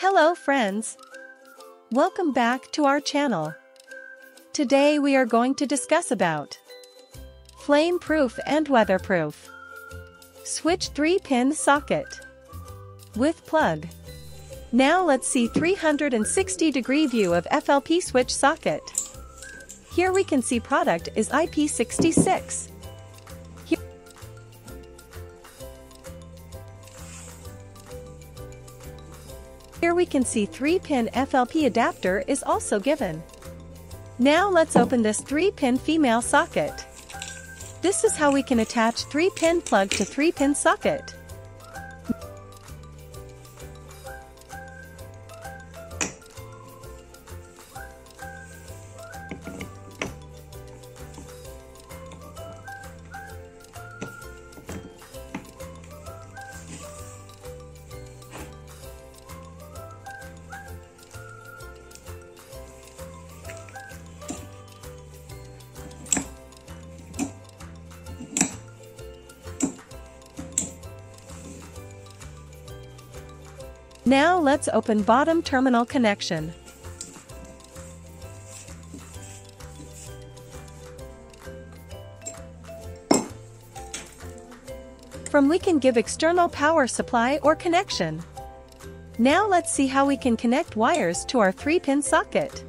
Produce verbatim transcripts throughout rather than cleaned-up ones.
Hello friends! Welcome back to our channel. Today we are going to discuss about flame-proof and weatherproof switch three pin socket with plug. Now let's see three hundred sixty degree view of F L P switch socket. Here we can see product is I P sixty-six. Here we can see three pin F L P adapter is also given. Now let's open this three pin female socket. This is how we can attach three pin plug to three pin socket. Now let's open bottom terminal connection. From we can give external power supply or connection. Now let's see how we can connect wires to our three pin socket.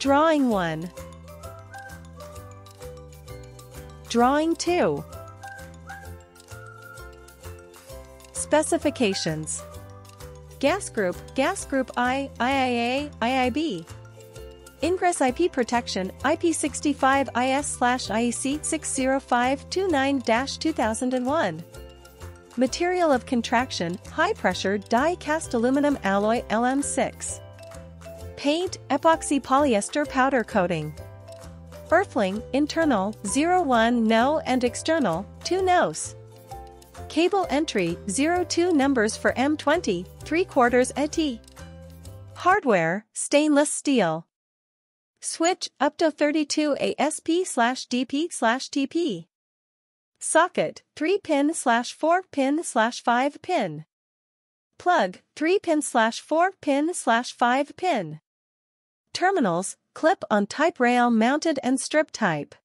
Drawing one, drawing two, specifications, gas group, gas group I, I I A, I I B, ingress I P protection, I P sixty-five I S I E C six oh five two nine dash two thousand one, material of contraction, high pressure die cast aluminum alloy L M six. Paint, epoxy polyester powder coating. Earthling, internal, zero one no and external, two nos. Cable entry, zero two numbers for M twenty, three quarters A T. Hardware, stainless steel. Switch, up to thirty-two A S P slash D P slash T P. Socket, three pin slash four pin slash five pin. Plug, three pin slash four pin slash five pin. Terminals, clip on type rail mounted and strip type.